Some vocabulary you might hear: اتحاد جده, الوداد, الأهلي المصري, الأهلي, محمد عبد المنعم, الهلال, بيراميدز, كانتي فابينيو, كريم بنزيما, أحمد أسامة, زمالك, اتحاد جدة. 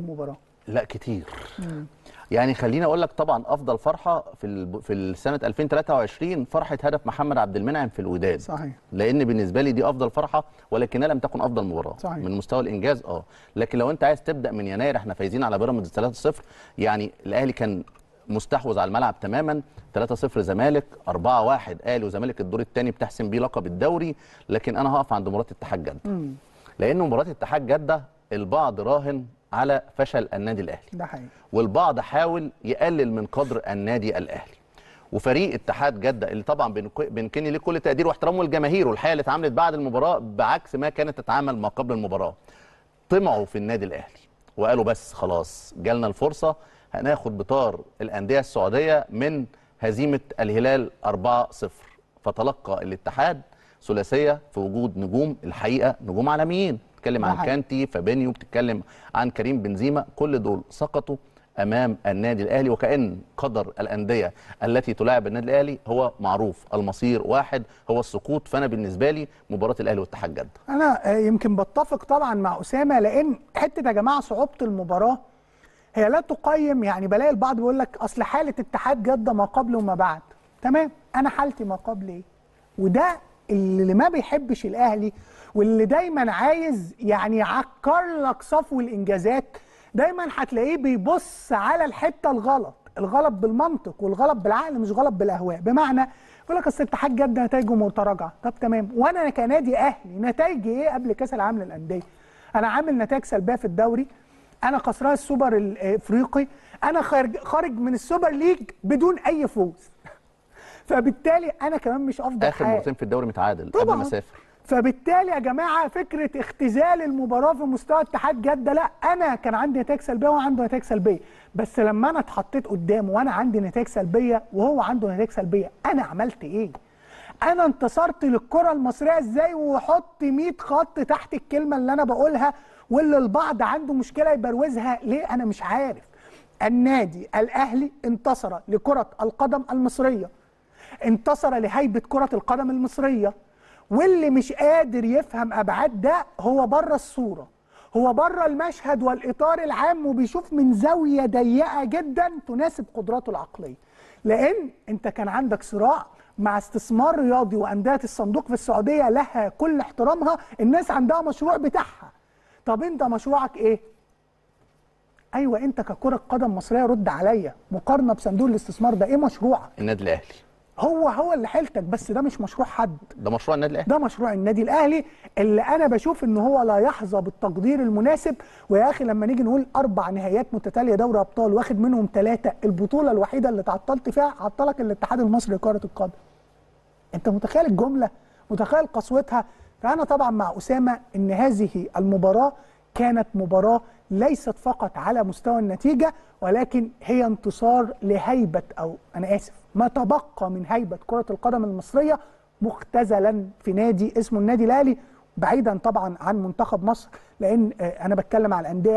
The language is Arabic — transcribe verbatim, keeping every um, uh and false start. المباراه؟ لا كتير. مم. يعني خليني اقول لك طبعا افضل فرحه في في سنه ألفين وثلاثة وعشرين فرحه هدف محمد عبد المنعم في الوداد. صحيح. لان بالنسبه لي دي افضل فرحه، ولكنها لم تكن افضل مباراه. صحيح. من مستوى الانجاز اه، لكن لو انت عايز تبدا من يناير احنا فايزين على بيراميدز ثلاثة صفر، يعني الاهلي كان مستحوذ على الملعب تماما، ثلاثة صفر زمالك، أربعة واحد اهلي وزمالك الدور الثاني بتحسم بيه لقب الدوري، لكن انا هقف عند مباراه اتحاد جده. لان مباراه اتحاد جده البعض راهن على فشل النادي الاهلي. ده حقيقي. والبعض حاول يقلل من قدر النادي الاهلي. وفريق اتحاد جده اللي طبعا بنكني ليه كل تقدير واحترامه للجماهير والحياه اللي اتعاملت بعد المباراه بعكس ما كانت تتعامل ما قبل المباراه. طمعوا في النادي الاهلي وقالوا بس خلاص جالنا الفرصه، هناخد بطار الانديه السعوديه من هزيمه الهلال أربعة صفر، فتلقى الاتحاد ثلاثيه في وجود نجوم، الحقيقه نجوم عالميين. بتتكلم عن كانتي فابينيو، بتتكلم عن كريم بنزيما، كل دول سقطوا امام النادي الاهلي، وكأن قدر الانديه التي تلاعب النادي الاهلي هو معروف، المصير واحد هو السقوط. فانا بالنسبه لي مباراه الاهلي والاتحاد جده انا يمكن بتفق طبعا مع اسامه، لان حته يا جماعه صعوبه المباراه هي لا تقيم. يعني بلاقي البعض بيقول لك اصل حاله اتحاد جده ما قبل وما بعد، تمام، انا حالتي ما قبل ايه؟ وده اللي ما بيحبش الاهلي، واللي دايما عايز يعني يعكر لك صفو الانجازات، دايما هتلاقيه بيبص على الحته الغلط، الغلط بالمنطق والغلط بالعقل مش غلط بالاهواء. بمعنى يقول لك اصل اتحاد جده نتائجه متراجعه، طب تمام، وانا كنادي اهلي نتائجي ايه قبل كاس العالم للانديه؟ انا عامل نتائج سلبيه في الدوري، انا خسران السوبر الافريقي، انا خارج خارج من السوبر ليج بدون اي فوز. فبالتالي انا كمان مش افضل اخر مرتين في الدوري متعادل قبل ما اسافر. فبالتالي يا جماعه فكره اختزال المباراه في مستوى اتحاد جده، لا، انا كان عندي نتائج سلبيه وهو عنده نتائج سلبيه، بس لما انا اتحطيت قدامه وانا عندي نتائج سلبيه وهو عنده نتائج سلبيه، انا عملت ايه؟ انا انتصرت للكره المصريه ازاي؟ وحط مية خط تحت الكلمه اللي انا بقولها واللي البعض عنده مشكله يبروزها ليه، انا مش عارف. النادي الاهلي انتصر لكره القدم المصريه، انتصر لهيبه كره القدم المصريه، واللي مش قادر يفهم ابعاد ده هو بره الصوره، هو بره المشهد والاطار العام، وبيشوف من زاويه ضيقه جدا تناسب قدراته العقليه. لان انت كان عندك صراع مع استثمار رياضي وانديه الصندوق في السعوديه لها كل احترامها، الناس عندها مشروع بتاعها. طب انت مشروعك ايه؟ ايوه انت ككره قدم مصريه رد عليا، مقارنه بصندوق الاستثمار ده ايه مشروعك؟ النادي الاهلي هو هو اللي حيلتك، بس ده مش مشروع حد، ده مشروع النادي الاهلي، ده مشروع النادي الاهلي اللي انا بشوف ان هو لا يحظى بالتقدير المناسب. ويا اخي لما نيجي نقول اربع نهائيات متتاليه دوري ابطال واخد منهم ثلاثه، البطوله الوحيده اللي تعطلت فيها عطلك الاتحاد المصري لكره القدم. انت متخيل الجمله؟ متخيل قسوتها؟ فانا طبعا مع اسامه ان هذه المباراه كانت مباراه ليست فقط على مستوى النتيجه، ولكن هي انتصار لهيبه، او انا اسف، ما تبقى من هيبه كره القدم المصريه مختزلا في نادي اسمه النادي الاهلي، بعيدا طبعا عن منتخب مصر، لان انا بتكلم على الانديه